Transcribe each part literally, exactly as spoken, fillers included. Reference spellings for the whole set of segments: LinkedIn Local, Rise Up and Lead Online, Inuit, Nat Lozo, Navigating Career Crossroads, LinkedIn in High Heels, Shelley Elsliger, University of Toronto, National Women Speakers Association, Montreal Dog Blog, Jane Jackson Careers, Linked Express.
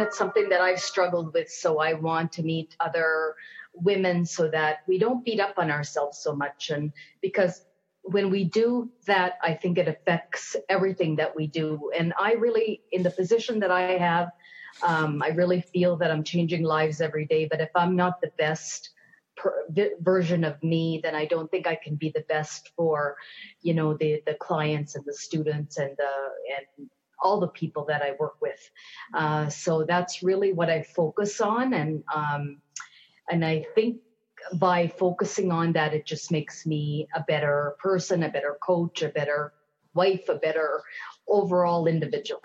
It's something that I've struggled with, so I want to meet other women so that we don't beat up on ourselves so much. And because when we do that, I think it affects everything that we do. And I really, in the position that I have, um, I really feel that I'm changing lives every day. But if I'm not the best per, the version of me, then I don't think I can be the best for, you know, the the clients and the students and the and all the people that I work with. Uh, so that's really what I focus on, and um, and I think by focusing on that, it just makes me a better person, a better coach, a better wife, a better overall individual.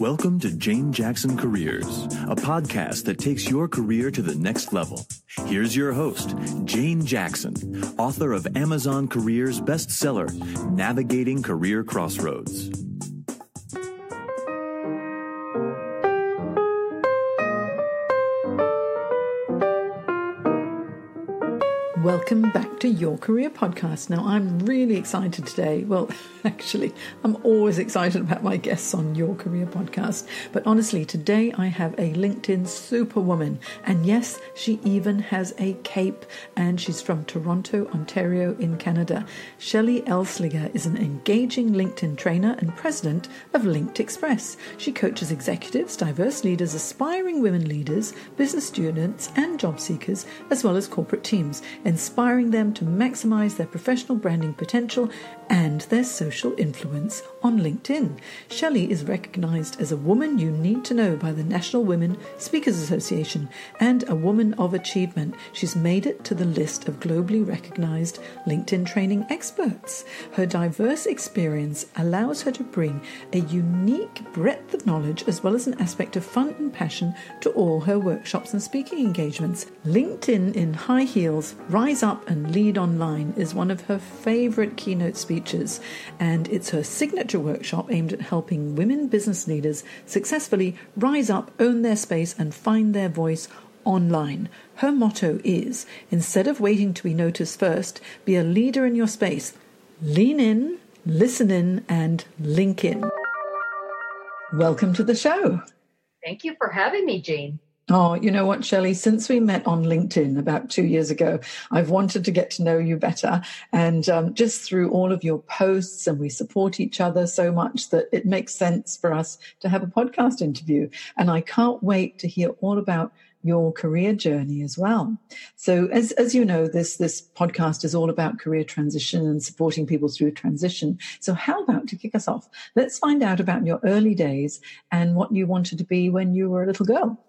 Welcome to Jane Jackson Careers, a podcast that takes your career to the next level. Here's your host, Jane Jackson, author of Amazon Careers bestseller, Navigating Career Crossroads. Welcome back to Your Career Podcast. Now, I'm really excited today. Well, actually, I'm always excited about my guests on Your Career Podcast. But honestly, today I have a LinkedIn superwoman. And yes, she even has a cape. And she's from Toronto, Ontario in Canada. Shelley Elsliger is an engaging LinkedIn trainer and president of Linked Express. She coaches executives, diverse leaders, aspiring women leaders, business students and job seekers, as well as corporate teams, inspiring them to maximize their professional branding potential and their social influence on LinkedIn. Shelley is recognized as a woman you need to know by the National Women Speakers Association and a woman of achievement. She's made it to the list of globally recognized LinkedIn training experts. Her diverse experience allows her to bring a unique breadth of knowledge as well as an aspect of fun and passion to all her workshops and speaking engagements. LinkedIn in High Heels, Rise Up and Lead Online is one of her favorite keynote speeches, and it's her signature workshop aimed at helping women business leaders successfully rise up, own their space, and find their voice online. Her motto is, instead of waiting to be noticed first, be a leader in your space. Lean in, listen in, and link in. Welcome to the show. Thank you for having me, Jane. Oh, you know what, Shelley, since we met on LinkedIn about two years ago, I've wanted to get to know you better. And um, just through all of your posts, and we support each other so much that it makes sense for us to have a podcast interview. And I can't wait to hear all about your career journey as well. So as, as you know, this, this podcast is all about career transition and supporting people through transition. So how about, to kick us off, let's find out about your early days and what you wanted to be when you were a little girl.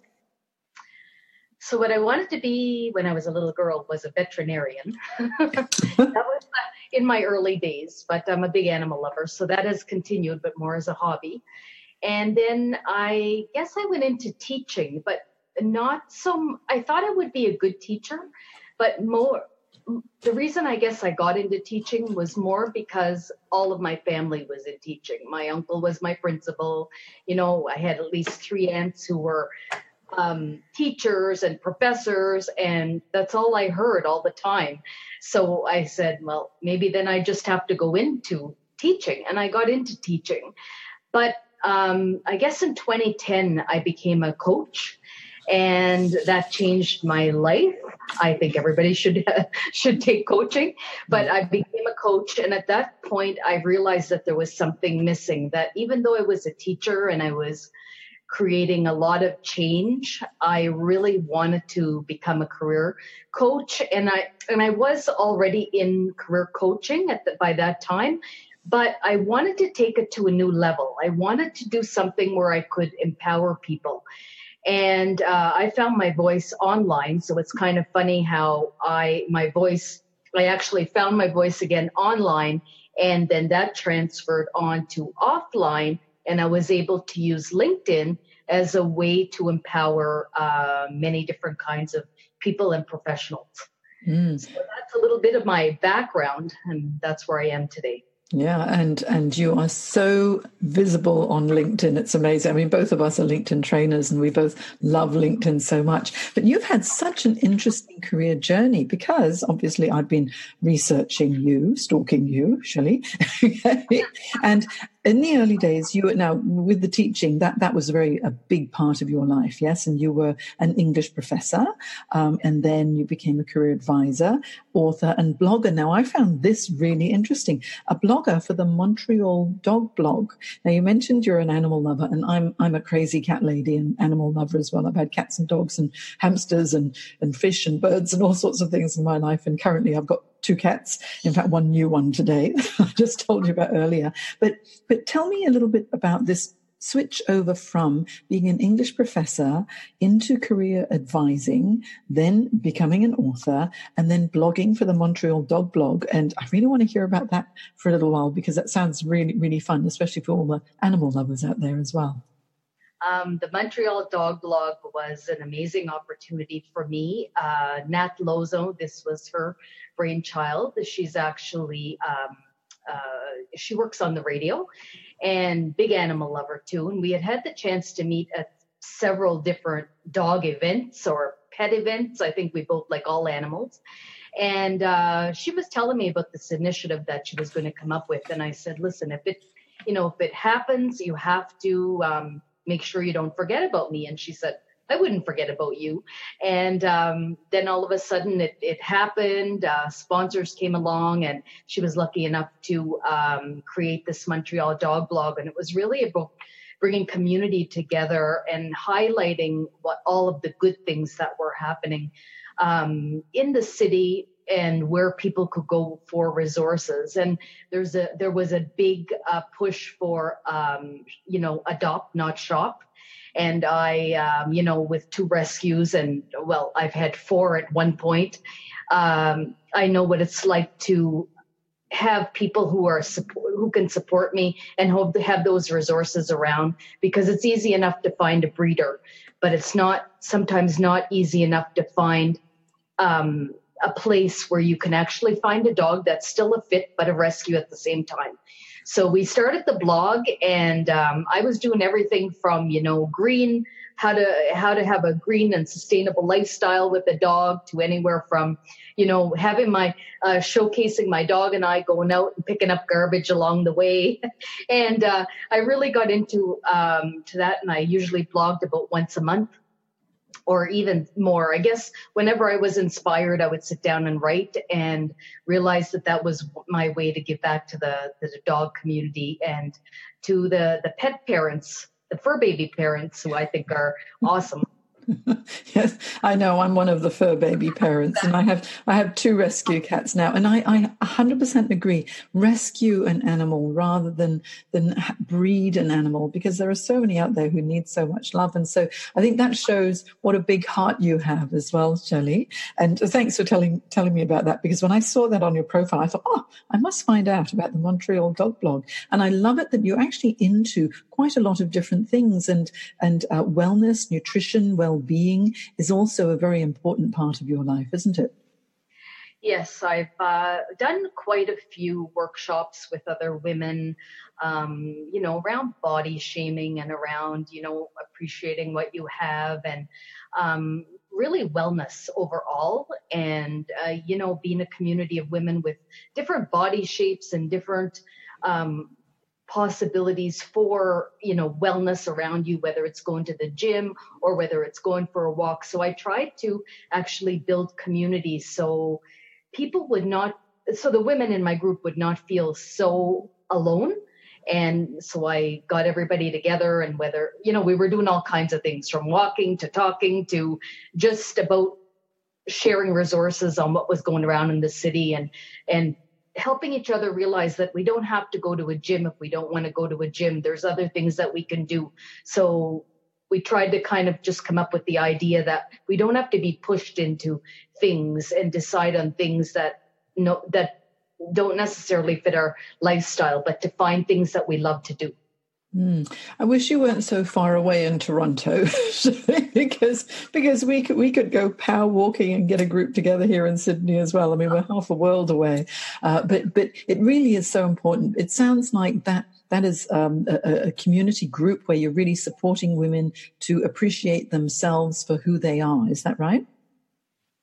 So what I wanted to be when I was a little girl was a veterinarian. That was in my early days, but I'm a big animal lover. So that has continued, but more as a hobby. And then I guess I went into teaching, but not so, I thought I would be a good teacher, but more, the reason I guess I got into teaching was more because all of my family was in teaching. My uncle was my principal. You know, I had at least three aunts who were Um, teachers and professors, and that's all I heard all the time. So I said, well, maybe then I just have to go into teaching. And I got into teaching. But um, I guess in twenty ten, I became a coach, and that changed my life. I think everybody should should take coaching, but I became a coach. And at that point, I realized that there was something missing, that even though I was a teacher and I was creating a lot of change, I really wanted to become a career coach, and I and I was already in career coaching at the, by that time, but I wanted to take it to a new level. I wanted to do something where I could empower people, and uh, I found my voice online. So it's kind of funny how I my voice I actually found my voice again online, and then that transferred on to offline. And I was able to use LinkedIn as a way to empower uh, many different kinds of people and professionals. Mm. So that's a little bit of my background, and that's where I am today. Yeah, and and you are so visible on LinkedIn. It's amazing. I mean, both of us are LinkedIn trainers, and we both love LinkedIn so much. But you've had such an interesting career journey, because obviously I've been researching you, stalking you, Shelley, and In the early days, you now with the teaching, that that was a very a big part of your life, yes? And you were an English professor, um, and then you became a career advisor, author, and blogger. Now, I found this really interesting, a blogger for the Montreal Dog Blog. Now, you mentioned you're an animal lover, and I'm I'm a crazy cat lady and animal lover as well. I've had cats and dogs and hamsters and and fish and birds and all sorts of things in my life, and currently I've got two cats, in fact, one new one today, I just told you about earlier. But but tell me a little bit about this switch over from being an English professor into career advising, then becoming an author, and then blogging for the Montreal Dog Blog. And I really want to hear about that for a little while, because that sounds really, really fun, especially for all the animal lovers out there as well. Um, the Montreal Dog Blog was an amazing opportunity for me. Uh, Nat Lozo, this was her brainchild. She's actually, um, uh, she works on the radio and big animal lover too. And we had had the chance to meet at several different dog events or pet events. I think we both like all animals. And uh, she was telling me about this initiative that she was going to come up with. And I said, listen, if it, you know, if it happens, you have to, um, make sure you don't forget about me. And she said, I wouldn't forget about you. And um, then all of a sudden it, it happened. Uh, sponsors came along, and she was lucky enough to um, create this Montreal Dog Blog. And it was really about bringing community together and highlighting what all of the good things that were happening um, in the city and where people could go for resources. And there's a there was a big uh, push for, um, you know, adopt, not shop. And I, um, you know, with two rescues and, well, I've had four at one point, um, I know what it's like to have people who are support, who can support me and hope to have those resources around, because it's easy enough to find a breeder, but it's not sometimes not easy enough to find um a place where you can actually find a dog that's still a fit, but a rescue at the same time. So we started the blog, and um, I was doing everything from, you know, green, how to, how to have a green and sustainable lifestyle with a dog, to anywhere from, you know, having my, uh, showcasing my dog and I going out and picking up garbage along the way. And uh, I really got into um, to that. And I usually blogged about once a month, or even more. I guess whenever I was inspired, I would sit down and write, and realize that that was my way to give back to the, the dog community and to the, the pet parents, the fur baby parents, who I think are awesome. Yes, I know. I'm one of the fur baby parents, and I have I have two rescue cats now, and I, I one hundred percent agree. Rescue an animal rather than than breed an animal, because there are so many out there who need so much love. And so I think that shows what a big heart you have as well, Shelley. And thanks for telling telling me about that, because when I saw that on your profile, I thought, oh, I must find out about the Montreal Dog Blog. And I love it that you're actually into quite a lot of different things, and and uh, wellness, nutrition, well. Being is also a very important part of your life, isn't it? Yes, I've uh, done quite a few workshops with other women, um, you know, around body shaming and around, you know, appreciating what you have, and um, really wellness overall. And, uh, you know, being a community of women with different body shapes and different um possibilities for, you know, wellness around you, whether it's going to the gym or whether it's going for a walk. So I tried to actually build community so people would not, so the women in my group would not feel so alone. And so I got everybody together, and whether, you know, we were doing all kinds of things, from walking to talking to just about sharing resources on what was going around in the city, and, and helping each other realize that we don't have to go to a gym if we don't want to go to a gym. There's other things that we can do. So we tried to kind of just come up with the idea that we don't have to be pushed into things and decide on things that no that don't necessarily fit our lifestyle, but to find things that we love to do. Mm. I wish you weren't so far away in Toronto, because because we could, we could go power walking and get a group together here in Sydney as well. I mean, we're half a world away, uh, but but it really is so important. It sounds like that that is um, a, a community group where you're really supporting women to appreciate themselves for who they are. Is that right?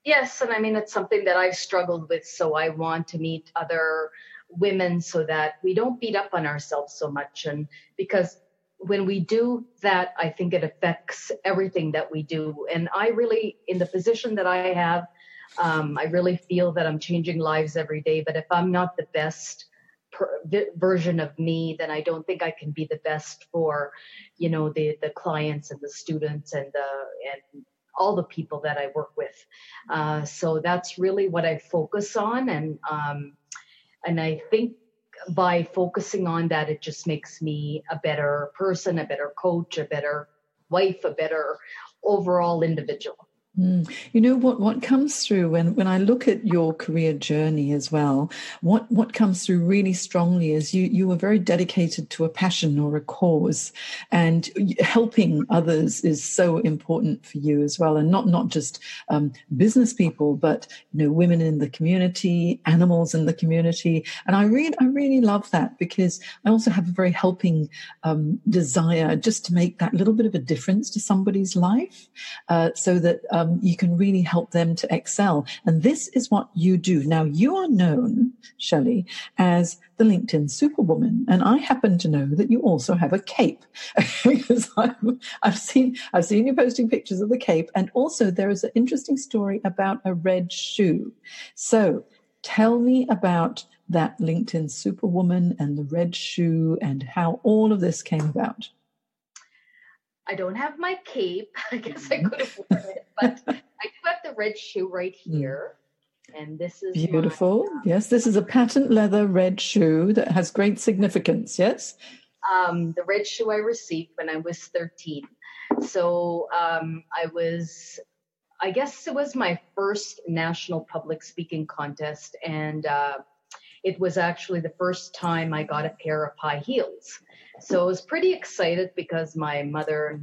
Yes, and I mean, it's something that I've struggled with, so I want to meet other women so that we don't beat up on ourselves so much. And because when we do that, I think it affects everything that we do. And I really, in the position that I have, um, I really feel that I'm changing lives every day. But if I'm not the best per, the version of me, then I don't think I can be the best for, you know, the the clients and the students and the and all the people that I work with. Uh, so that's really what I focus on, and um, and I think by focusing on that, it just makes me a better person, a better coach, a better wife, a better overall individual. Mm. You know, what, what comes through when, when I look at your career journey as well, what, what comes through really strongly is you, you were very dedicated to a passion or a cause, and helping others is so important for you as well. And not, not just um, business people, but, you know, women in the community, animals in the community. And I really, I really love that, because I also have a very helping um, desire just to make that little bit of a difference to somebody's life, uh, so that, um, you can really help them to excel. And this is what you do. Now, you are known, Shelley, as the LinkedIn Superwoman. And I happen to know that you also have a cape, because I'm, I've seen I've seen you posting pictures of the cape. And also there is an interesting story about a red shoe. So tell me about that LinkedIn Superwoman and the red shoe and how all of this came about. I don't have my cape. I guess I could have worn it, but I do have the red shoe right here. And this is beautiful. My, um, yes, this is a patent leather red shoe that has great significance. Yes. Um, the red shoe I received when I was thirteen. So um, I was, I guess it was my first national public speaking contest. And uh, it was actually the first time I got a pair of high heels. So I was pretty excited because my mother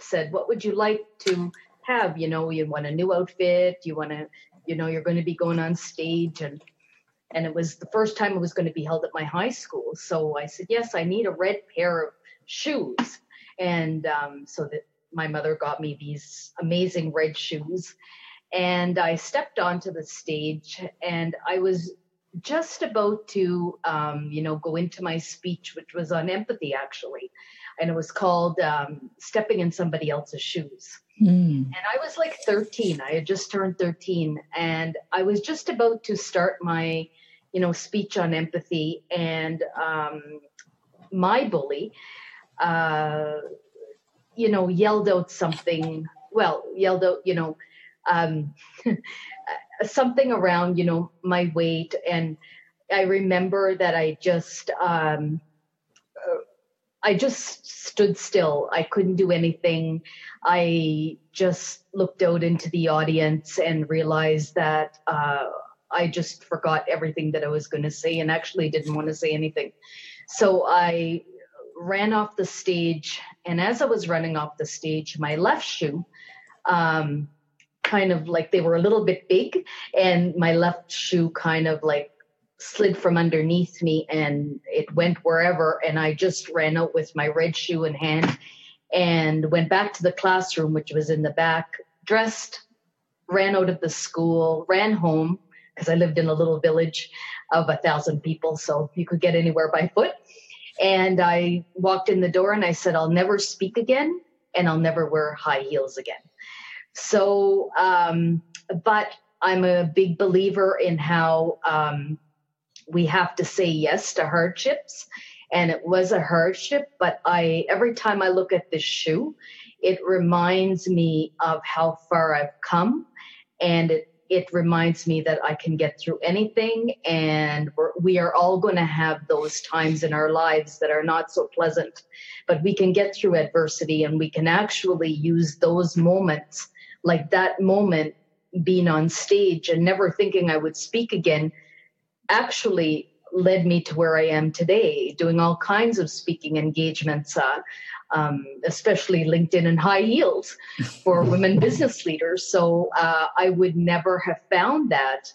said, what would you like to have? You know, you want a new outfit, you want to, you know, you're going to be going on stage. And and it was the first time it was going to be held at my high school. So I said, yes, I need a red pair of shoes. And um, so that my mother got me these amazing red shoes. And I stepped onto the stage, and I was just about to, um, you know, go into my speech, which was on empathy, actually. And it was called um, Stepping in Somebody Else's Shoes. Mm. And I was like thirteen. I had just turned thirteen. And I was just about to start my, you know, speech on empathy. And um, my bully, uh, you know, yelled out something. Well, yelled out, you know, um, something around, you know, my weight. And I remember that I just, um, I just stood still. I couldn't do anything. I just looked out into the audience and realized that uh, I just forgot everything that I was going to say, and actually didn't want to say anything. So I ran off the stage. And as I was running off the stage, my left shoe, um, kind of like, they were a little bit big, and my left shoe kind of like slid from underneath me, and it went wherever. And I just ran out with my red shoe in hand and went back to the classroom, which was in the back, dressed, ran out of the school, ran home, because I lived in a little village of a thousand people. So you could get anywhere by foot. And I walked in the door and I said, I'll never speak again, and I'll never wear high heels again. So, um, but I'm a big believer in how um, we have to say yes to hardships. And it was a hardship, but I, every time I look at this shoe, it reminds me of how far I've come. And it, it reminds me that I can get through anything. And we're, we are all going to have those times in our lives that are not so pleasant, but we can get through adversity, and we can actually use those moments, like that moment being on stage and never thinking I would speak again, actually led me to where I am today, doing all kinds of speaking engagements, uh, um, especially LinkedIn in High Heels for women business leaders. So uh, I would never have found that,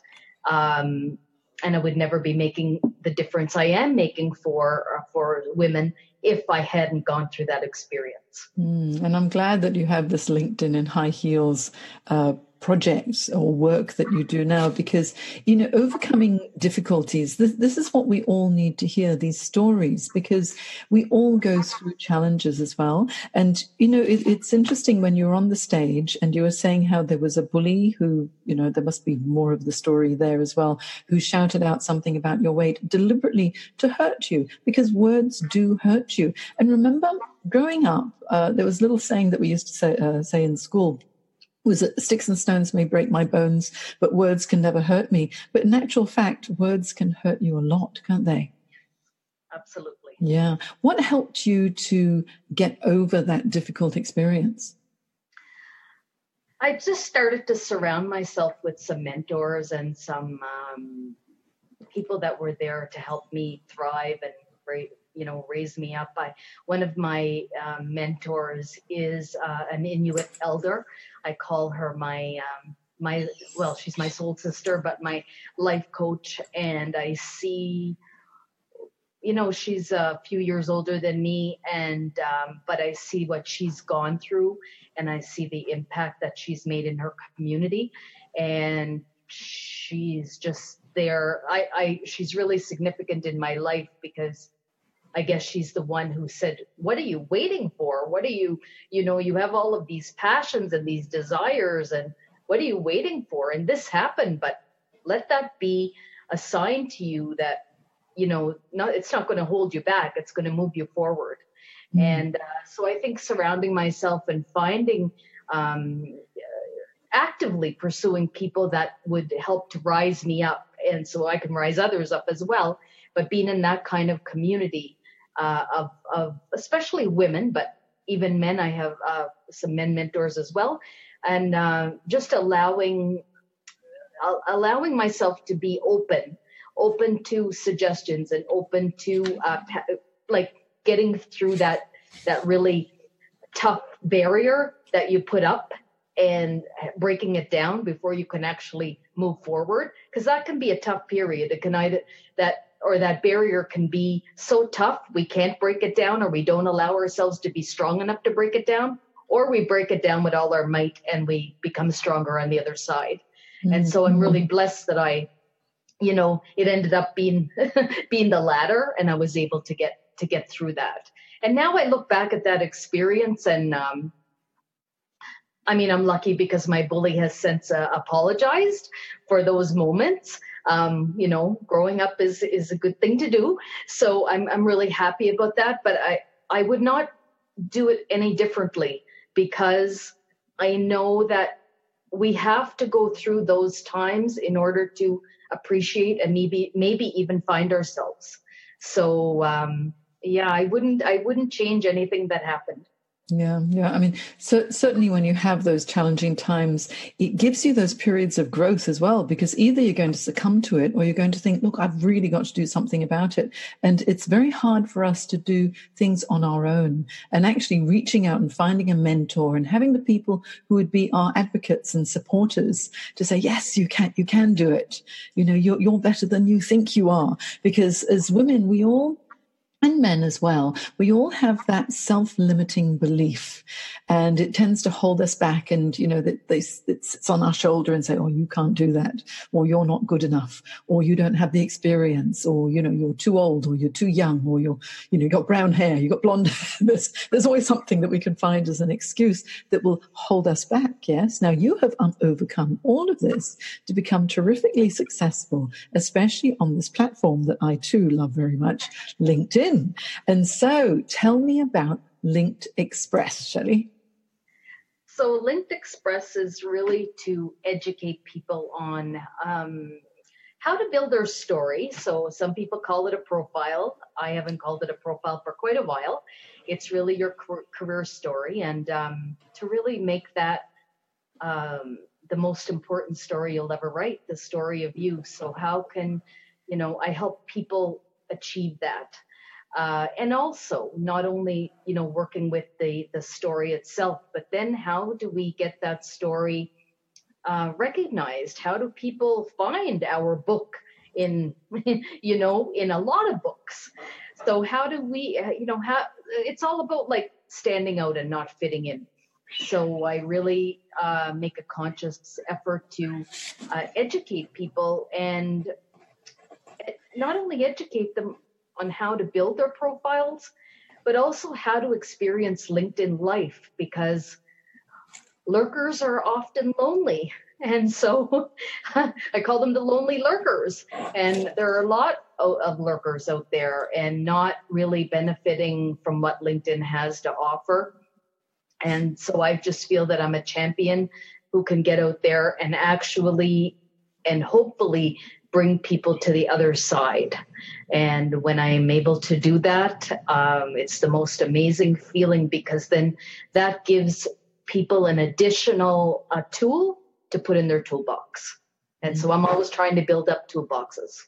um, and I would never be making the difference I am making for for women if I hadn't gone through that experience. Mm, and I'm glad that you have this LinkedIn in High Heels uh, projects or work that you do now, because, you know, overcoming difficulties, this, this is what we all need to hear, these stories, because we all go through challenges as well. And, you know, it, it's interesting when you're on the stage and you were saying how there was a bully who, you know, there must be more of the story there as well, who shouted out something about your weight deliberately to hurt you, because words do hurt you. And remember, growing up, uh, there was a little saying that we used to say, uh, say in school, was that sticks and stones may break my bones, but words can never hurt me. But in actual fact, words can hurt you a lot, can't they? Absolutely. Yeah. What helped you to get over that difficult experience? I just started to surround myself with some mentors and some um, people that were there to help me thrive and break. You know, raise me up. I, one of my uh, mentors is uh, an Inuit elder. I call her my, um, my, well, she's my soul sister, but my life coach. And I see, you know, she's a few years older than me, and um, but I see what she's gone through, and I see the impact that she's made in her community. And she's just there. I, I she's really significant in my life, because I guess she's the one who said, what are you waiting for? What are you, you know, you have all of these passions and these desires, and what are you waiting for? And this happened, but let that be a sign to you that, you know, not, it's not going to hold you back. It's going to move you forward. Mm-hmm. And uh, so I think surrounding myself and finding, um, actively pursuing people that would help to rise me up, and so I can rise others up as well. But being in that kind of community, Uh, of, of especially women, but even men. I have uh, some men mentors as well, and uh, just allowing uh, allowing myself to be open, open to suggestions, and open to uh, like getting through that that really tough barrier that you put up and breaking it down before you can actually move forward, because that can be a tough period. It can either that. Or that barrier can be so tough we can't break it down, or we don't allow ourselves to be strong enough to break it down, or we break it down with all our might and we become stronger on the other side. Mm-hmm. And so I'm really blessed that I, you know, it ended up being being the latter, and I was able to get to get through that. And now I look back at that experience, and um, I mean, I'm lucky because my bully has since uh, apologized for those moments. Um, you know, growing up is, is a good thing to do. So I'm, I'm really happy about that, but I, I would not do it any differently, because I know that we have to go through those times in order to appreciate and maybe, maybe even find ourselves. So, um, yeah, I wouldn't, I wouldn't change anything that happened. Yeah, yeah. I mean, so, certainly when you have those challenging times, it gives you those periods of growth as well, because either you're going to succumb to it or you're going to think, look, I've really got to do something about it. And it's very hard for us to do things on our own. And actually reaching out and finding a mentor and having the people who would be our advocates and supporters to say, yes, you can, you can do it. You know, you're, you're better than you think you are. Because as women, we all, and men as well, we all have that self-limiting belief, and it tends to hold us back. And, you know, that they, it sits on our shoulder and say, oh, you can't do that, or you're not good enough, or you don't have the experience, or, you know, you're too old, or you're too young, or you're, you know, you've got brown hair, you've got blonde hair. there's, there's always something that we can find as an excuse that will hold us back. Yes. Now you have overcome all of this to become terrifically successful, especially on this platform that I too love very much, LinkedIn. And so tell me about Linked Express, Shelley. So Linked Express is really to educate people on um, how to build their story. So some people call it a profile. I haven't called it a profile for quite a while. It's really your career story, and um, to really make that um, the most important story you'll ever write, the story of you. So how can, you know, I help people achieve that? Uh, and also not only, you know, working with the, the story itself, but then how do we get that story uh, recognized? How do people find our book in, you know, in a lot of books? So how do we, you know, how, it's all about like standing out and not fitting in. So I really uh, make a conscious effort to uh, educate people, and not only educate them on how to build their profiles, but also how to experience LinkedIn life, because lurkers are often lonely. And so I call them the lonely lurkers. And there are a lot of, of lurkers out there and not really benefiting from what LinkedIn has to offer. And so I just feel that I'm a champion who can get out there and actually and hopefully bring people to the other side. And when I'm able to do that, um, it's the most amazing feeling, because then that gives people an additional uh, tool to put in their toolbox. And so I'm always trying to build up toolboxes.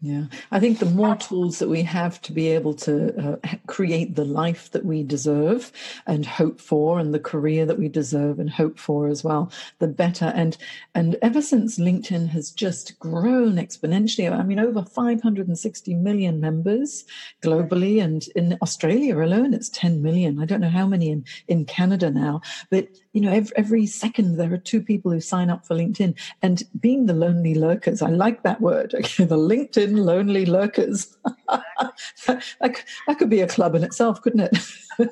Yeah, I think the more tools that we have to be able to uh, create the life that we deserve and hope for, and the career that we deserve and hope for as well, the better. And and ever since LinkedIn has just grown exponentially, I mean, over five hundred sixty million members globally, and in Australia alone, it's ten million. I don't know how many in, in Canada now, but you know, every, every second there are two people who sign up for LinkedIn. And being the lonely lurkers, I like that word, okay, the LinkedIn lonely lurkers. that, that could be a club in itself, couldn't it?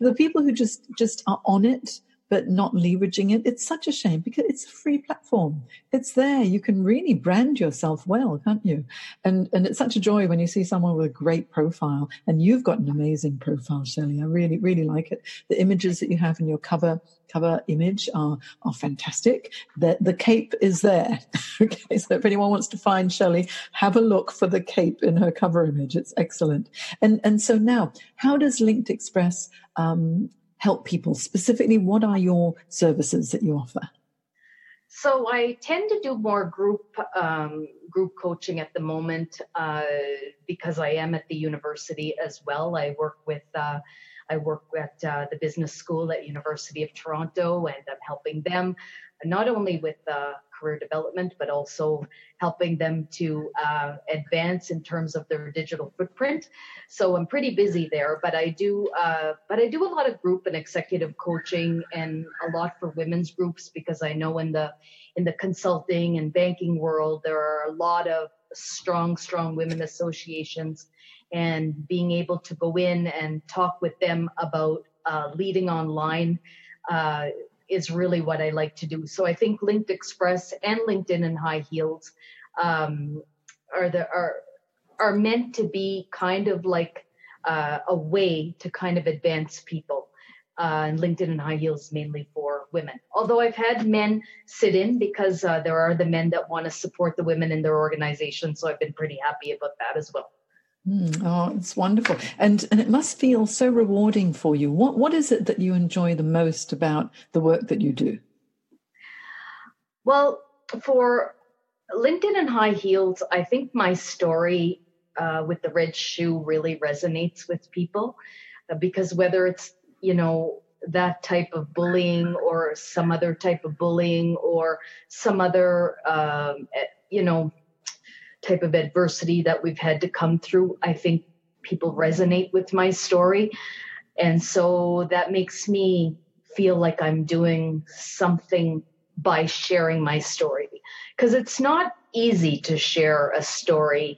The people who just, just are on it, but not leveraging it. It's such a shame, because it's a free platform. It's there. You can really brand yourself well, can't you? And and it's such a joy when you see someone with a great profile, and you've got an amazing profile, Shelley. I really, really like it. The images that you have in your cover cover image are, are fantastic. The, the cape is there. Okay, so if anyone wants to find Shelley, have a look for the cape in her cover image. It's excellent. And, and so now, how does Linked Express um, help people? Specifically, what are your services that you offer? So I tend to do more group um, group coaching at the moment, uh, because I am at the university as well. I work with uh, I work at uh, the business school at University of Toronto, and I'm helping them not only with uh, career development, but also helping them to uh, advance in terms of their digital footprint. So I'm pretty busy there, but I do, uh, but I do a lot of group and executive coaching, and a lot for women's groups, because I know in the in the consulting and banking world there are a lot of strong, strong women associations, and being able to go in and talk with them about uh, leading online Uh, is really what I like to do. So I think Linked Express and LinkedIn in High Heels um, are the are are meant to be kind of like uh, a way to kind of advance people. Uh, and LinkedIn in High Heels mainly for women. Although I've had men sit in, because uh, there are the men that want to support the women in their organization. So I've been pretty happy about that as well. Mm, oh, it's wonderful. And and it must feel so rewarding for you. What What is it that you enjoy the most about the work that you do? Well, for LinkedIn and High Heels, I think my story uh, with the red shoe really resonates with people, because whether it's, you know, that type of bullying or some other type of bullying or some other, um, you know, type of adversity that we've had to come through, I think people resonate with my story. And so that makes me feel like I'm doing something by sharing my story, because it's not easy to share a story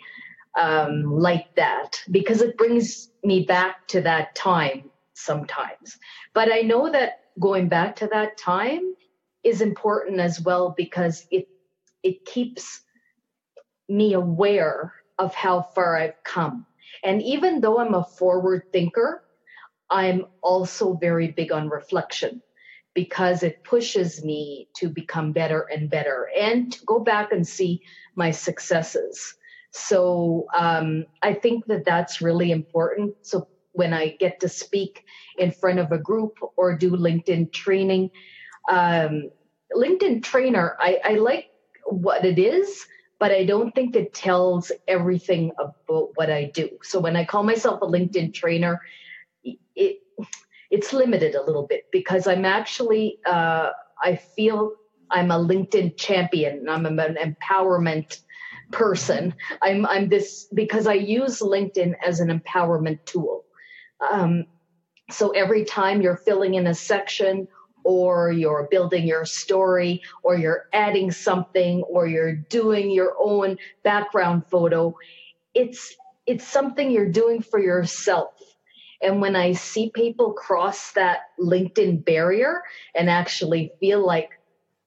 um, like that, because it brings me back to that time sometimes. But I know that going back to that time is important as well, because it it keeps me aware of how far I've come. And even though I'm a forward thinker, I'm also very big on reflection, because it pushes me to become better and better and to go back and see my successes. So um, I think that that's really important. So when I get to speak in front of a group or do LinkedIn training, um, LinkedIn Trainer, I, I like what it is, but I don't think it tells everything about what I do. So when I call myself a LinkedIn trainer, it it's limited a little bit, because I'm actually, uh, I feel I'm a LinkedIn champion. I'm an empowerment person. I'm I'm this, because I use LinkedIn as an empowerment tool. Um, so every time you're filling in a section or you're building your story, or you're adding something, or you're doing your own background photo, it's it's something you're doing for yourself. And when I see people cross that LinkedIn barrier and actually feel like,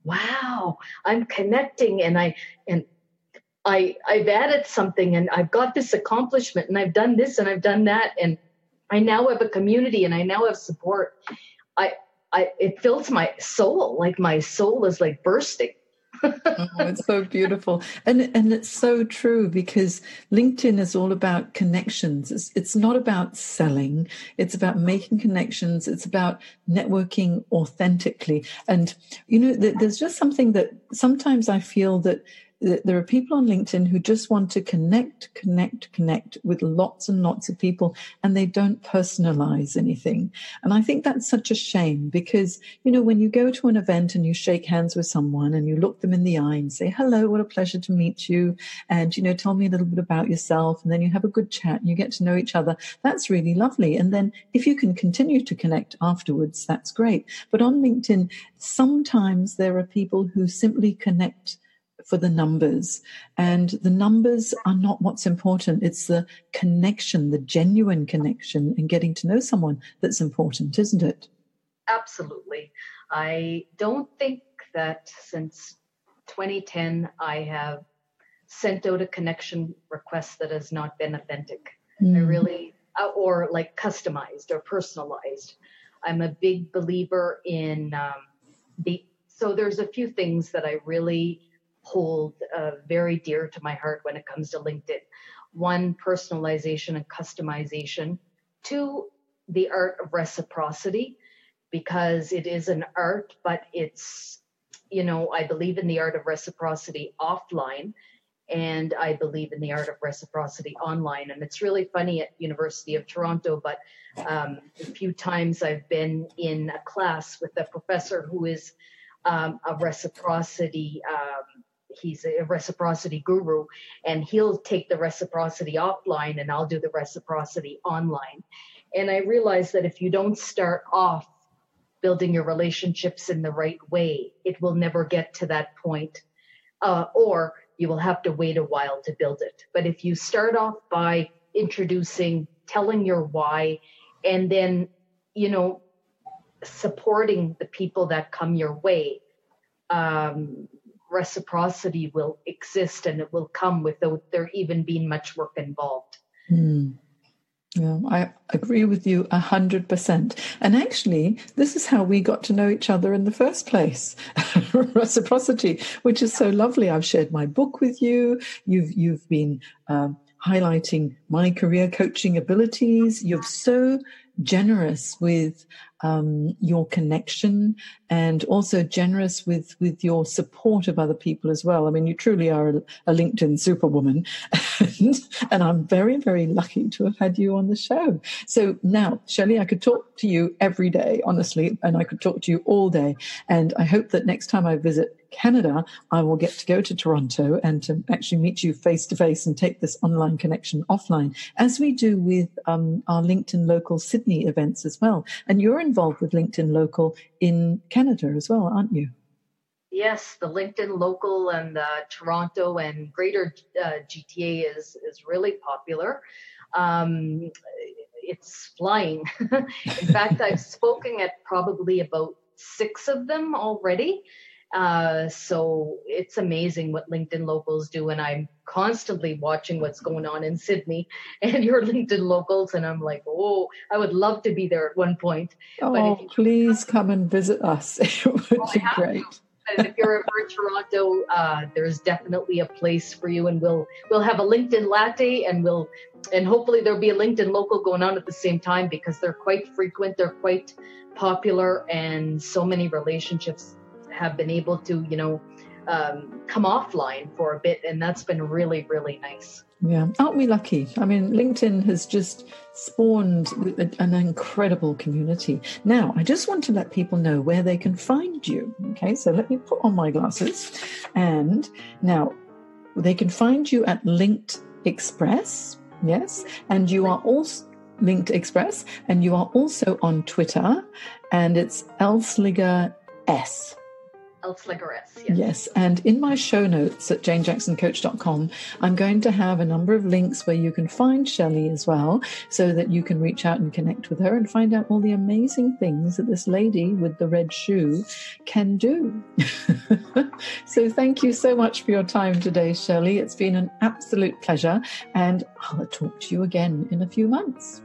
wow, I'm connecting and I and I I've added something and I've got this accomplishment and I've done this and I've done that and I now have a community and I now have support. I I it fills my soul, like my soul is like bursting. Oh, it's so beautiful. And and it's so true, because LinkedIn is all about connections. It's, it's not about selling. It's about making connections. It's about networking authentically. And, you know, th- there's just something that sometimes I feel that, that there are people on LinkedIn who just want to connect, connect, connect with lots and lots of people, and they don't personalize anything. And I think that's such a shame, because, you know, when you go to an event and you shake hands with someone and you look them in the eye and say, hello, what a pleasure to meet you. And, you know, tell me a little bit about yourself. And then you have a good chat and you get to know each other. That's really lovely. And then if you can continue to connect afterwards, that's great. But on LinkedIn, sometimes there are people who simply connect for the numbers, and the numbers are not what's important. It's the connection, the genuine connection, and getting to know someone that's important, isn't it? Absolutely. I don't think that since twenty ten I have sent out a connection request that has not been authentic. Mm. I really, or like customized or personalized. I'm a big believer in um, the, so there's a few things that I really hold uh, very dear to my heart when it comes to LinkedIn. One, personalization and customization. Two, the art of reciprocity, because it is an art, but it's, you know, I believe in the art of reciprocity offline, and I believe in the art of reciprocity online. And it's really funny at University of Toronto, but um, a few times I've been in a class with a professor who is um, a reciprocity um, he's a reciprocity guru, and he'll take the reciprocity offline and I'll do the reciprocity online. And I realized that if you don't start off building your relationships in the right way, it will never get to that point, uh, or you will have to wait a while to build it. But if you start off by introducing, telling your why, and then, you know, supporting the people that come your way, um, reciprocity will exist and it will come without there even being much work involved. Mm. Yeah, I agree with you a hundred percent. And actually, this is how we got to know each other in the first place. Reciprocity, which is so lovely. I've shared my book with you. You've you've been um, highlighting my career coaching abilities. You've so generous with um, your connection, and also generous with, with your support of other people as well. I mean, you truly are a, a LinkedIn superwoman, and, and I'm very, very lucky to have had you on the show. So now, Shelley, I could talk to you every day, honestly, and I could talk to you all day. And I hope that next time I visit Canada, I will get to go to Toronto and to actually meet you face to face and take this online connection offline, as we do with um, our LinkedIn Local Sydney events as well. And you're involved with LinkedIn Local in Canada as well, aren't you? Yes, the LinkedIn Local and uh, Toronto and Greater uh, G T A is is really popular. Um, it's flying. In fact, I've spoken at probably about six of them already. Uh, so it's amazing what LinkedIn Locals do, and I'm constantly watching what's going on in Sydney and your LinkedIn Locals, and I'm like, oh, I would love to be there at one point. Oh, but if you please come and visit us. It would well, be great. And if you're ever in Toronto, uh, there's definitely a place for you, and we'll we'll have a LinkedIn latte, and we'll and hopefully there'll be a LinkedIn Local going on at the same time, because they're quite frequent, they're quite popular, and so many relationships have been able to, you know, um, come offline for a bit. And that's been really, really nice. Yeah. Aren't we lucky? I mean, LinkedIn has just spawned an incredible community. Now, I just want to let people know where they can find you. Okay. So let me put on my glasses. And now they can find you at Linked Express. Yes. And you are also Linked Express, and you are also on Twitter, and it's Elsliger S. Elsliger S, yes. Yes, and in my show notes at jane jackson coach dot com, I'm going to have a number of links where you can find Shelley as well, so that you can reach out and connect with her and find out all the amazing things that this lady with the red shoe can do. So thank you so much for your time today, Shelley. It's been an absolute pleasure, and I'll talk to you again in a few months.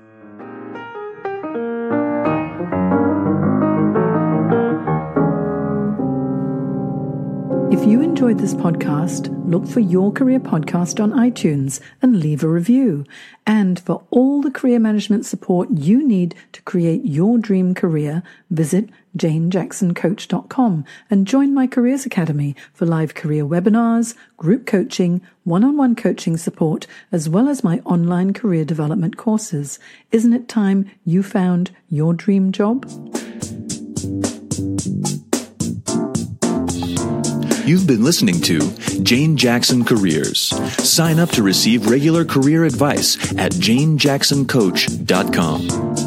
If you enjoyed this podcast, look for Your Career Podcast on iTunes and leave a review. And for all the career management support you need to create your dream career, visit jane jackson coach dot com and join my Careers Academy for live career webinars, group coaching, one-on-one coaching support, as well as my online career development courses. Isn't it time you found your dream job? You've been listening to Jane Jackson Careers. Sign up to receive regular career advice at jane jackson coach dot com.